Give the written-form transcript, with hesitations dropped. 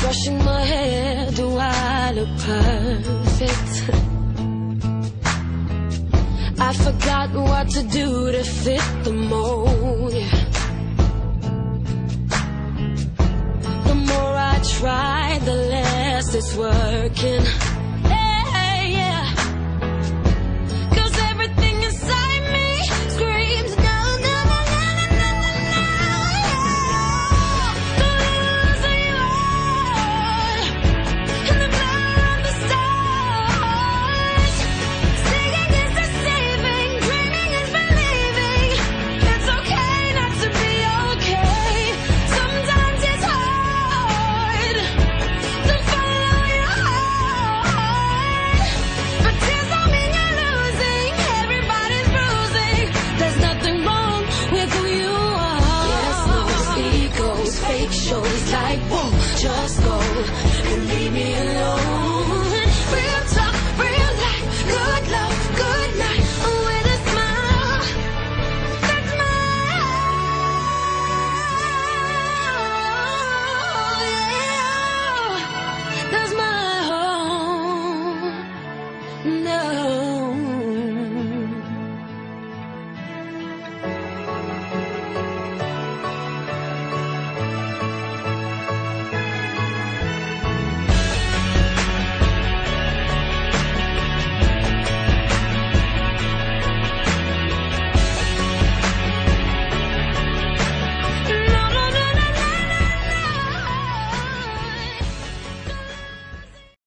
Brushing my hair, do I look perfect? I forgot what to do to fit the mold. The more I try, the less it's working.